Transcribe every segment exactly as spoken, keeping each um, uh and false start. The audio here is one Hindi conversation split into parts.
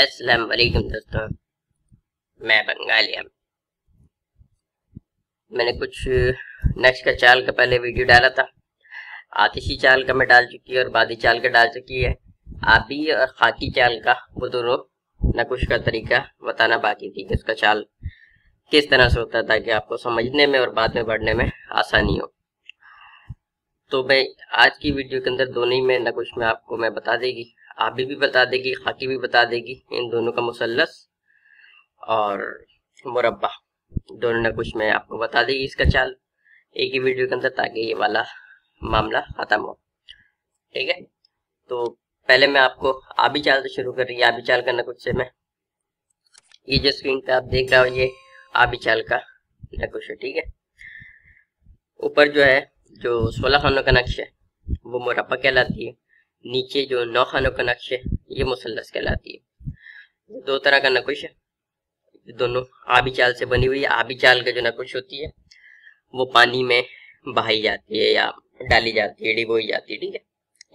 अस्सलाम वालेकुम दोस्तों, मैं बंगाली अमिल। मैंने कुछ नक्श का चाल का पहले वीडियो डाला था। आतिशी चाल का मैं डाल चुकी है और बादी चाल का डाल चुकी है। आबी और खाकी चाल का वो दोनों नक्श का तरीका बताना बाकी थी कि उसका चाल किस तरह से होता है, ताकि आपको समझने में और बाद में बढ़ने में आसानी हो। तो मैं आज की वीडियो के अंदर दोनों ही में नक्श में आपको मैं बता देगी, आबी भी बता देगी, खाकी भी बता देगी। इन दोनों का मुसल्लस और मुरब्बा दोनों नक्श में आपको बता देगी इसका चाल एक ही वीडियो के अंदर, ताकि ये वाला मामला खत्म हो। ठीक है, तो पहले मैं आपको आबी चाल से शुरू कर रही है। आबी चाल का नक्श से मैं ये जो स्क्रीन पे आप देख रहे हो, ये आबी चाल का नक्श है। ठीक है, ऊपर जो है जो सोलह खानों का नक्श है वो मुरब्बा कहलाती है। नीचे जो नौ खानों का नक्श है ये मुसल्लस कहलाती है। दो तरह का नक्श है, दोनों आबी चाल से बनी हुई है। आबी चाल का जो नक्श होती है वो पानी में बहाई जाती है या डाली जाती है, डिबोई जाती है। ठीक है,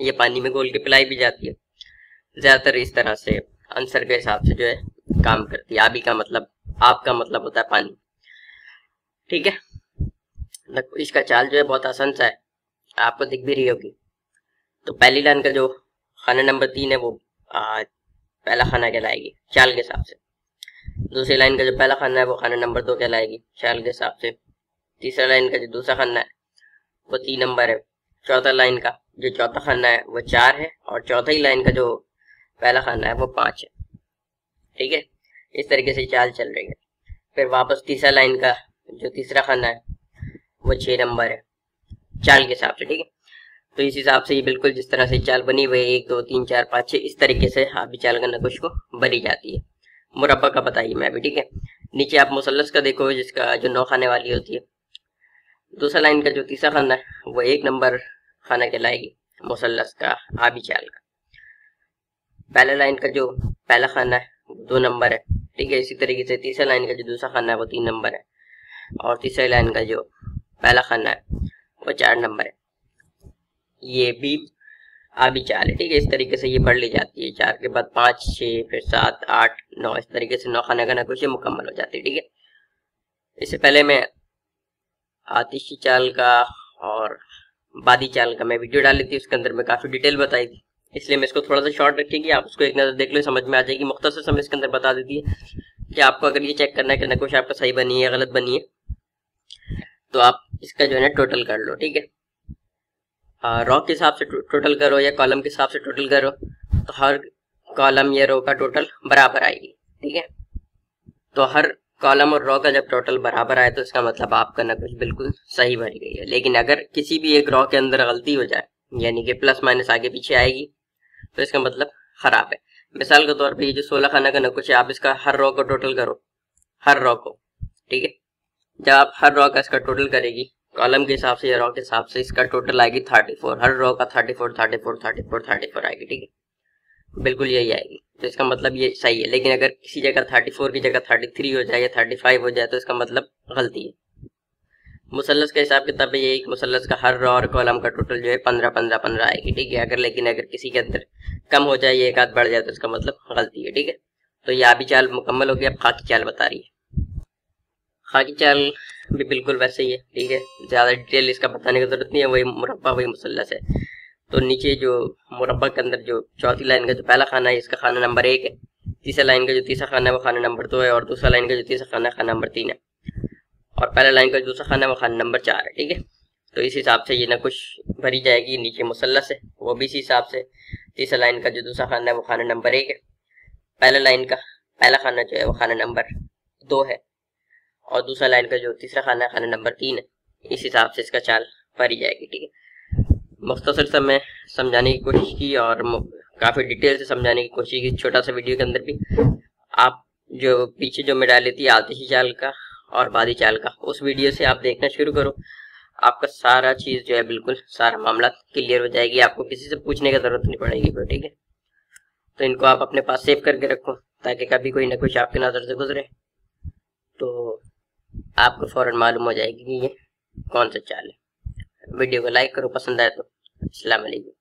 ये पानी में घोल के पिलाई भी जाती है। ज़्यादातर इस तरह से आंसर के हिसाब से जो है काम करती है। आबी का मतलब, आप का मतलब होता है पानी। ठीक है, इसका चाल जो है बहुत आसान सा है, आपको दिख भी रही होगी। तो पहली लाइन का जो खाना नंबर तीन है वो आ, पहला खाना कहलाएगी चाल के हिसाब से। दूसरी लाइन का जो पहला खाना है वो खाना नंबर दो कहलाएगी चाल के हिसाब से। तीसरा लाइन का जो दूसरा खाना है वो तीन नंबर है। चौथा लाइन का जो चौथा खाना है वो चार है और चौथी लाइन का जो पहला खाना है वो पाँच है। ठीक है, इस तरीके से चाल चल रही है। फिर वापस तीसरा लाइन का जो तीसरा खाना है वो छः नंबर है चाल के हिसाब से। ठीक है, तो इस हिसाब से ये बिल्कुल जिस तरह से चाल बनी हुई है, एक दो तीन चार पाँच छः, इस तरीके से आबी चाल का नक्श को भरी जाती है। मुरब्बा का बताइए मैं अभी। ठीक है, नीचे आप मुसल्लस का देखोगे जिसका जो नौ खाने वाली होती है। दूसरा लाइन का जो तीसरा खाना है वो एक नंबर खाना कहलाएगी मुसल्लस का आबी चाल का। पहला लाइन का जो पहला खाना है वो दो नंबर है। ठीक है, इसी तरीके से तीसरा लाइन का जो दूसरा खाना है वो तीन नंबर है और तीसरे लाइन का जो पहला खाना है वो चार नंबर है। ये भी आबी चाल है। ठीक है, इस तरीके से ये बढ़ ली जाती है। चार के बाद पाँच, छः, फिर सात, आठ, नौ, इस तरीके से नौ खाना का नक्श मुकम्मल हो जाती है। ठीक है, इससे पहले मैं आतिशी चाल का और बादी चाल का मैं वीडियो डाली थी, उसके अंदर मैं काफ़ी डिटेल बताई थी, इसलिए मैं इसको थोड़ा सा शॉर्ट रखेगी। आप उसको एक नज़र देख लो, समझ में आ जाएगी। मुख्तसर समय इसके अंदर बता देती है कि आपको अगर ये चेक करना है कि नक्श आपका सही बनी है गलत बनी है, तो आप इसका जो है ना टोटल कर लो। ठीक है, रॉ के हिसाब से टो, टोटल करो या कॉलम के हिसाब से टोटल करो, तो हर कॉलम या रो का टोटल बराबर आएगी। ठीक है, तो हर कॉलम और रॉ का जब टोटल बराबर आए तो इसका मतलब आपका नक्श बिल्कुल सही भरी गई है। लेकिन अगर किसी भी एक रॉ के अंदर गलती हो जाए, यानी कि प्लस माइनस आगे पीछे आएगी, तो इसका मतलब ख़राब है। मिसाल के तौर पर ये जो सोलह खाना का नक्श है, आप इसका हर रॉ को टोटल करो, हर रॉ को। ठीक है, जब आप हर रॉ का इसका टोटल करेगी कॉलम के हिसाब से या रॉ के हिसाब से, इसका टोटल आएगी थर्टी फोर। हर रॉ का thirty four thirty four thirty four thirty four आएगी। ठीक है, बिल्कुल यही आएगी, तो इसका मतलब ये सही है। लेकिन अगर किसी जगह थर्टी फोर की जगह थर्टी थ्री हो जाए या थर्टी फाइव हो जाए, तो इसका मतलब गलती है। मुसल्लस का हिसाब किताब है यही, मुसल्लस का हर रॉ और कॉलम का टोटल जो है पंद्रह पंद्रह पंद्रह आएगी। ठीक है, अगर लेकिन अगर किसी के अंदर कम हो जाए या एक आध बढ़ जाए तो इसका मतलब गलती है। ठीक है, तो ये आबी चाल मुकम्मल होगी। अब खाकी चाल बता रही है। खाकी चाल भी बिल्कुल वैसे ही है। ठीक है, ज़्यादा डिटेल इसका बताने की ज़रूरत नहीं है, वही मुरब्बा वही मुसल्लस है। तो नीचे जो मुरब्बा के अंदर जो चौथी लाइन का जो पहला खाना है, इसका खाना नंबर एक है। तीसरा लाइन का जो तीसरा खाना है वो खाना नंबर दो है और दूसरा लाइन का जो तीसरा खाना है खाना नंबर तीन है और पहला लाइन का दूसरा खाना है वो खाना नंबर चार है। ठीक है, तो इस हिसाब से ये नक्श भरी जाएगी। नीचे मुसल्लस है वो भी इसी हिसाब से। तीसरा लाइन का जो दूसरा खाना है वो खाना नंबर एक है। पहला लाइन का पहला खाना जो है वो खाना नंबर दो है और दूसरा लाइन का जो तीसरा खाना है खाना नंबर तीन है। इस हिसाब से इसका चाल भरी जाएगी। ठीक है, मुख्तसर से मैं समझाने की कोशिश की और काफ़ी डिटेल से समझाने की कोशिश की छोटा सा वीडियो के अंदर भी। आप जो पीछे जो मैं डाली थी आतिशी चाल का और बादी चाल का, उस वीडियो से आप देखना शुरू करो, आपका सारा चीज़ जो है बिल्कुल सारा मामला क्लियर हो जाएगी। आपको किसी से पूछने की ज़रूरत नहीं पड़ेगी। ठीक है, तो इनको आप अपने पास सेव करके रखो ताकि कभी कोई ना कुछ आपकी नज़र से गुजरे तो आपको फौरन मालूम हो जाएगी कि ये कौन सा चाल है। वीडियो को लाइक करो पसंद आए तो। अस्सलाम वालेकुम।